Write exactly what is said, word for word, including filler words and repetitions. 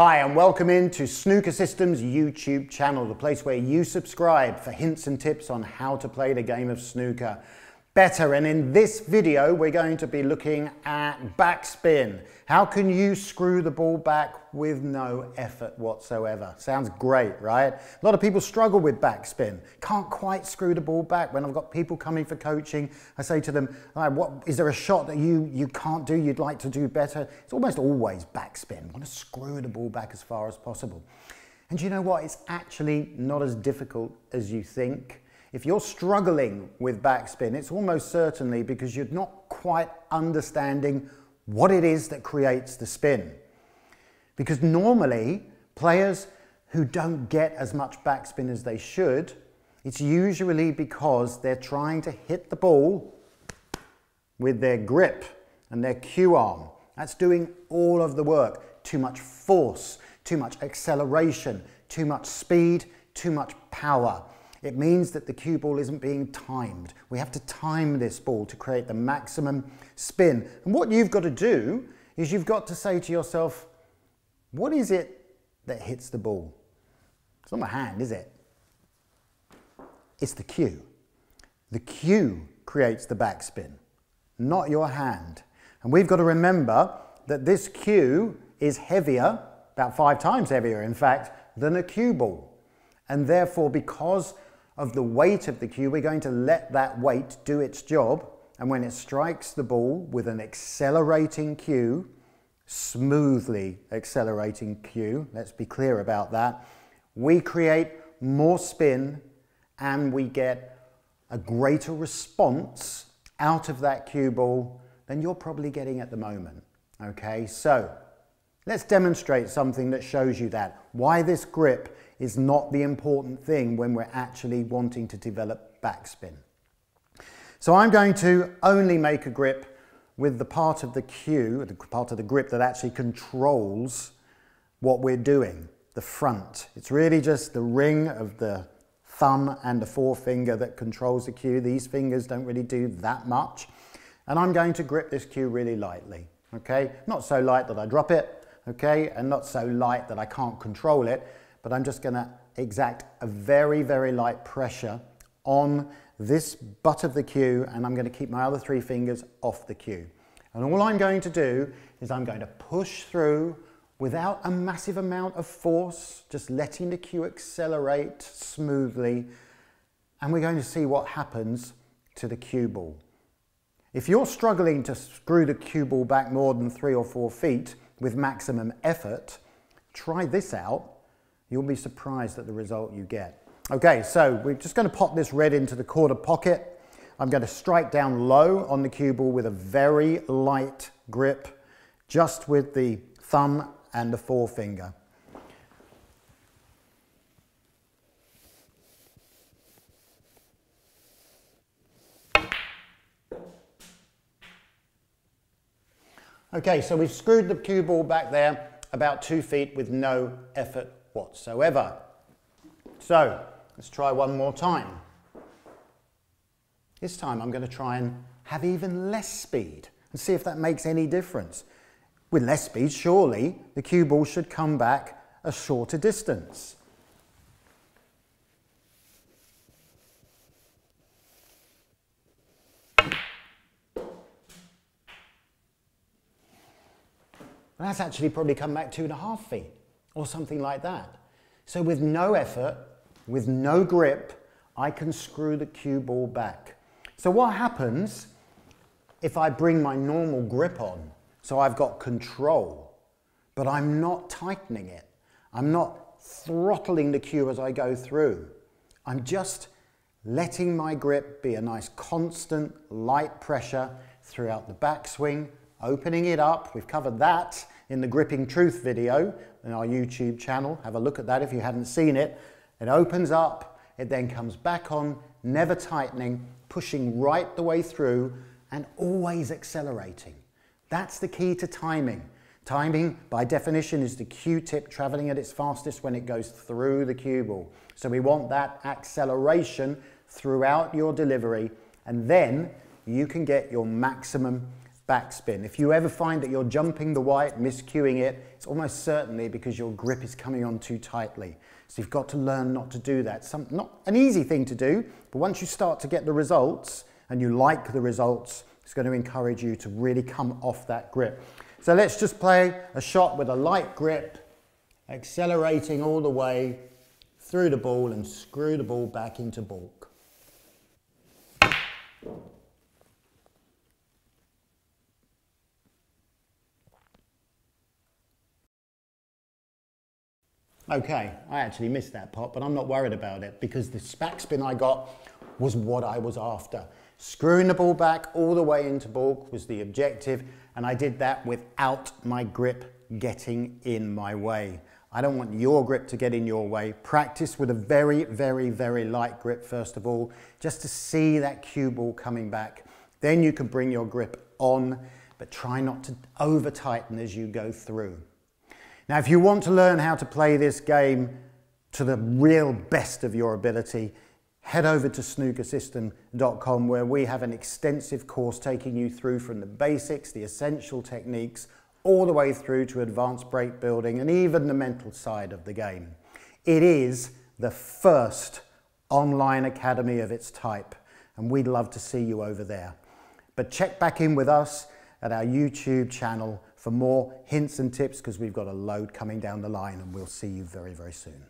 Hi and welcome in to Snooker System's YouTube channel, the place where you subscribe for hints and tips on how to play the game of snooker better. And in this video we're going to be looking at backspin. How can you screw the ball back with no effort whatsoever? Sounds great, right? A lot of people struggle with backspin. Can't quite screw the ball back. When I've got people coming for coaching, I say to them, all right, what, is there a shot that you, you can't do, you'd like to do better? It's almost always backspin. I want to screw the ball back as far as possible. And you know what? It's actually not as difficult as you think. If you're struggling with backspin, it's almost certainly because you're not quite understanding what it is that creates the spin. Because normally, players who don't get as much backspin as they should, it's usually because they're trying to hit the ball with their grip and their cue arm. That's doing all of the work. Too much force, too much acceleration, too much speed, too much power. It means that the cue ball isn't being timed. We have to time this ball to create the maximum spin. And what you've got to do is you've got to say to yourself, what is it that hits the ball? It's not my hand, is it? It's the cue. The cue creates the backspin, not your hand. And we've got to remember that this cue is heavier, about five times heavier in fact, than a cue ball. And therefore, because of the weight of the cue, we're going to let that weight do its job, and when it strikes the ball with an accelerating cue, smoothly accelerating cue, let's be clear about that, we create more spin and we get a greater response out of that cue ball than you're probably getting at the moment. Okay, so let's demonstrate something that shows you that, why this grip is not the important thing when we're actually wanting to develop backspin. So I'm going to only make a grip with the part of the cue, the part of the grip that actually controls what we're doing, the front. It's really just the ring of the thumb and the forefinger that controls the cue. These fingers don't really do that much. And I'm going to grip this cue really lightly, okay? Not so light that I drop it, okay? And not so light that I can't control it. But I'm just going to exact a very, very light pressure on this butt of the cue, and I'm going to keep my other three fingers off the cue. And all I'm going to do is I'm going to push through without a massive amount of force, just letting the cue accelerate smoothly, and we're going to see what happens to the cue ball. If you're struggling to screw the cue ball back more than three or four feet with maximum effort, try this out. You'll be surprised at the result you get. Okay, so we're just going to pop this red into the quarter pocket. I'm going to strike down low on the cue ball with a very light grip, just with the thumb and the forefinger. Okay, so we've screwed the cue ball back there about two feet with no effort whatsoever. So let's try one more time. This time I'm going to try and have even less speed and see if that makes any difference. With less speed, surely the cue ball should come back a shorter distance. And that's actually probably come back two and a half feet. Or something like that. So with no effort, with no grip, I can screw the cue ball back. So what happens if I bring my normal grip on? So I've got control, but I'm not tightening it. I'm not throttling the cue as I go through. I'm just letting my grip be a nice constant light pressure throughout the backswing, opening it up. We've covered that in the Gripping Truth video in our YouTube channel. Have a look at that if you hadn't seen it. It opens up, it then comes back on, never tightening, pushing right the way through and always accelerating. That's the key to timing. Timing, by definition, is the cue tip traveling at its fastest when it goes through the cue ball. So we want that acceleration throughout your delivery, and then you can get your maximum backspin. If you ever find that you're jumping the white, miscuing it, it's almost certainly because your grip is coming on too tightly. So you've got to learn not to do that. Some, not an easy thing to do, but once you start to get the results and you like the results, it's going to encourage you to really come off that grip. So let's just play a shot with a light grip, accelerating all the way through the ball and screw the ball back into balk. Okay, I actually missed that pot, but I'm not worried about it because the backspin I got was what I was after. Screwing the ball back all the way into balk was the objective, and I did that without my grip getting in my way. I don't want your grip to get in your way. Practice with a very, very, very light grip first of all, just to see that cue ball coming back. Then you can bring your grip on, but try not to over-tighten as you go through. Now, if you want to learn how to play this game to the real best of your ability, head over to snooker system dot com, where we have an extensive course taking you through from the basics, the essential techniques, all the way through to advanced break building and even the mental side of the game. It is the first online academy of its type, and we'd love to see you over there. But check back in with us at our YouTube channel for more hints and tips, because we've got a load coming down the line, and we'll see you very, very soon.